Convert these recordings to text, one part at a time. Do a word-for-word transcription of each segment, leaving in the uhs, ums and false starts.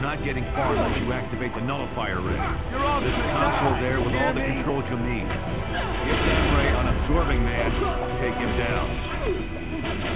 You're not getting far unless you activate the nullifier ray. There's a console there with all the controls you need. Get this ray on Absorbing Man. Take him down.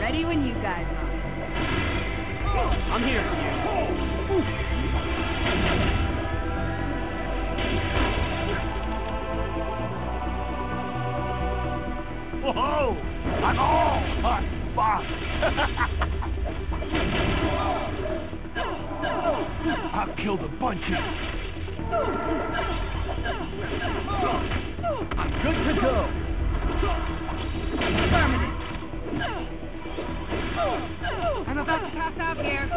Ready when you guys are. I'm here. Whoa! I'm all hot boss. I've killed a bunch of them. I'm good to go. Affirmative. I'm about to pass out here.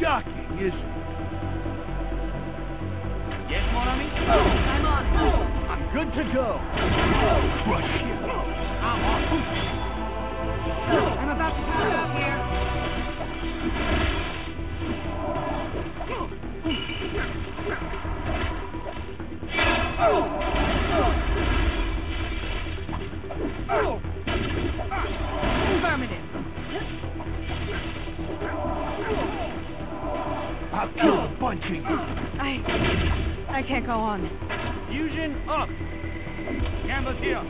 Shocking, isn't it? Yes, mon ami? I'm on. I'm good to go. Crush you. I'm on. I'm about to pass out here. Affirmative. I'll kill a bunch of you. I... I can't go on. Fusion up. Gambit here.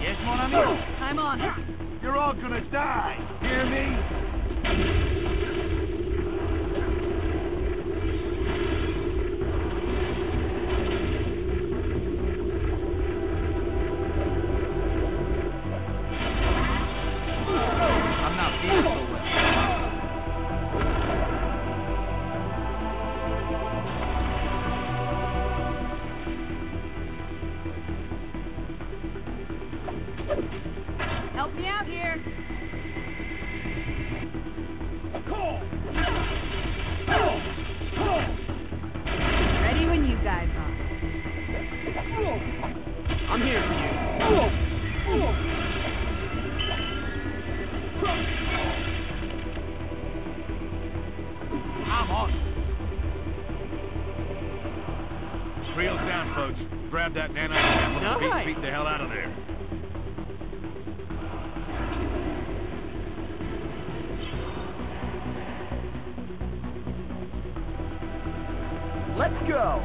Yes, mon ami? I'm on. You're all gonna die. Hear me? I'm not feeling so well. Help me out here. Call. Call. Call. Ready when you guys are. I'm here for you. I'm on. Shriel's down, folks. Grab that man up and beat the hell out of there. Let's go!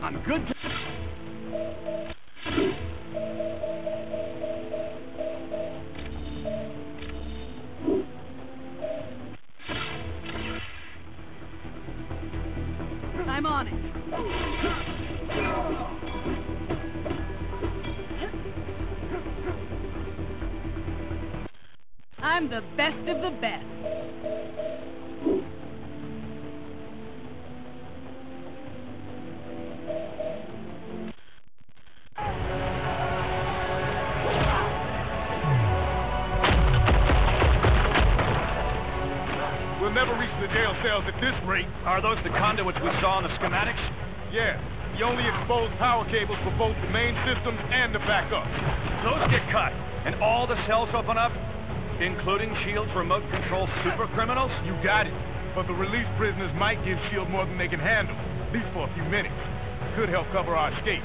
I'm good to... I'm on it. I'm the best of the best. We'll never reach the jail cells at this rate. Are those the conduits we saw in the schematics? Yeah. You only expose power cables for both the main systems and the backup. Those get cut, and all the cells open up? Including S H I E L D remote control super criminals? You got it. But the release prisoners might give S H I E L D more than they can handle, at least for a few minutes. Could help cover our escape.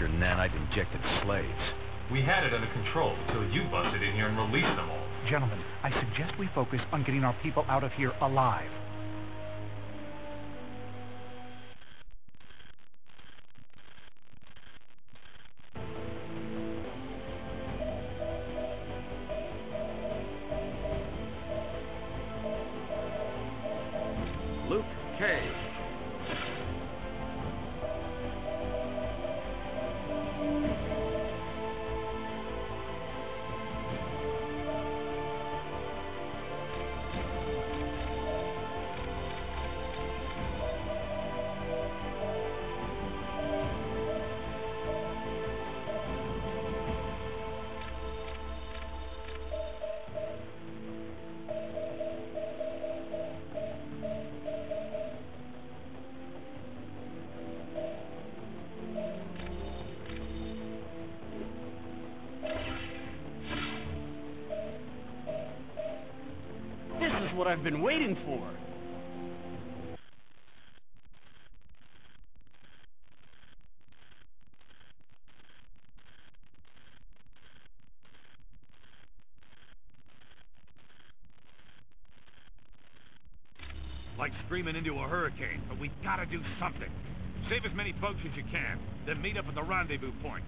Your nanite-injected slaves. We had it under control until you busted in here and released them all. Gentlemen, I suggest we focus on getting our people out of here alive. What I've been waiting for. Like screaming into a hurricane, but we gotta do something. Save as many bugs as you can, then meet up at the rendezvous point.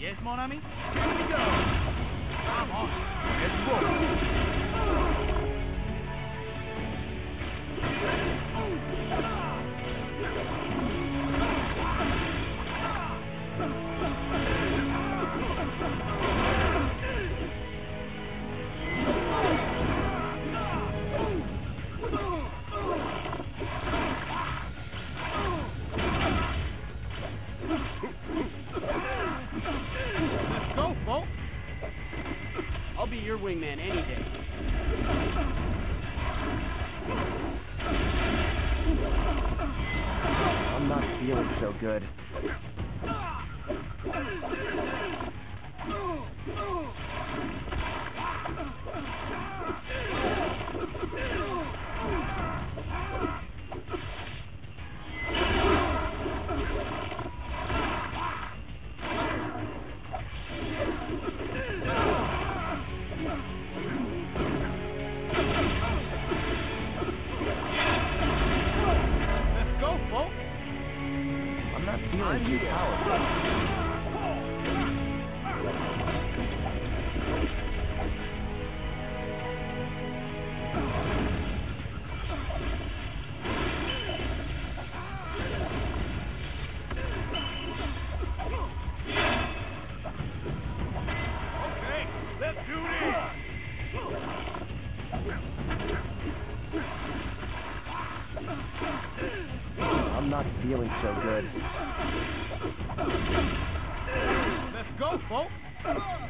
Yes, mon ami? Here we go! Come on, let's go! Your wingman any day. I'm not feeling so good. not feeling so good. Let's go, folks!